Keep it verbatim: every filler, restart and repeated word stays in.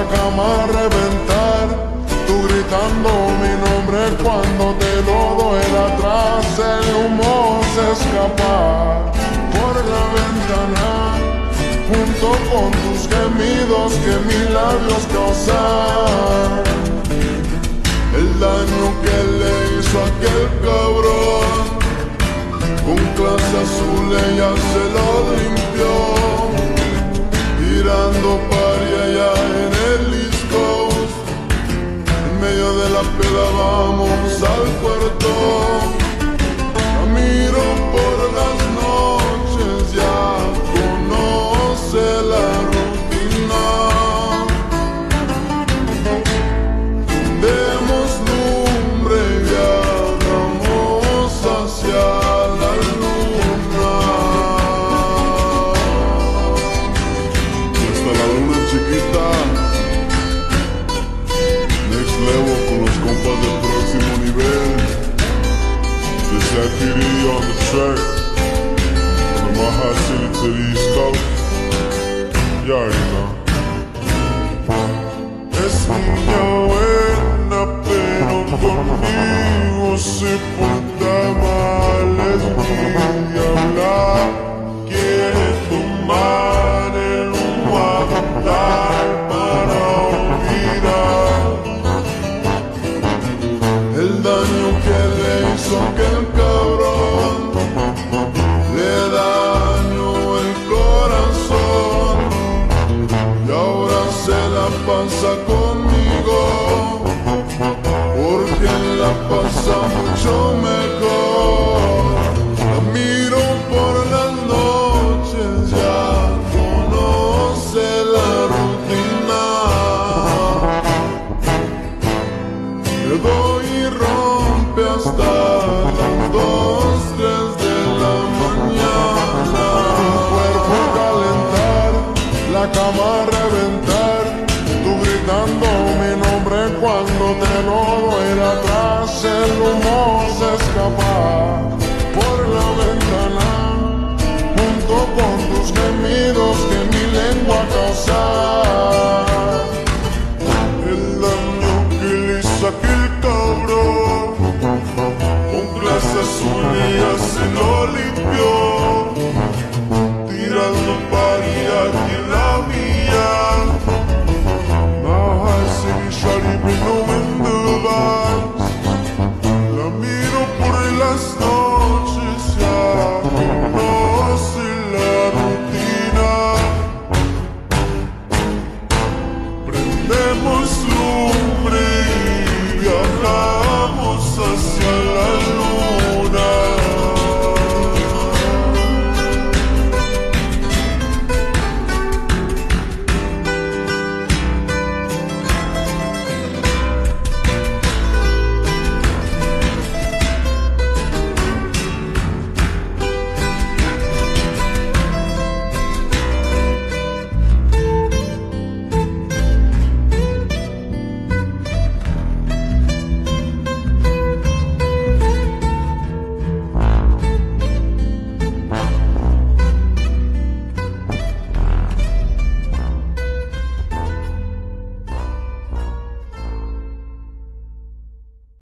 la cama a reventar, tú gritando mi nombre cuando te lo doy atrás, el humo se escapa por la ventana, junto con tus gemidos que mis labios causan, el daño que le hizo aquel cabrón. Con clase azul ella se lo limpió, girando para allá en el East Coast. En medio de la peda vamos al cuarto, la miro por las noches, ya conoce la rutina. Fundemos lumbre y viajamos hacia P D on the track, from the Maha City to the East Coast, you already know. Es niña buena, pero conmigo se porta mal, es mi diabla, quiere tomar el humo a volar para olvidar el daño que le hizo aquel conmigo, porque la pasa mucho mejor. La miro por las noches, ya conoce la rutina. Le doy y rompe hasta las dos, tres de la mañana. El cuerpo calentar, la cama reventar. Gritando mi nombre cuando te lo doy atrás, el humo se escapa por la ventana, junto con tus gemidos que mi lengua causa.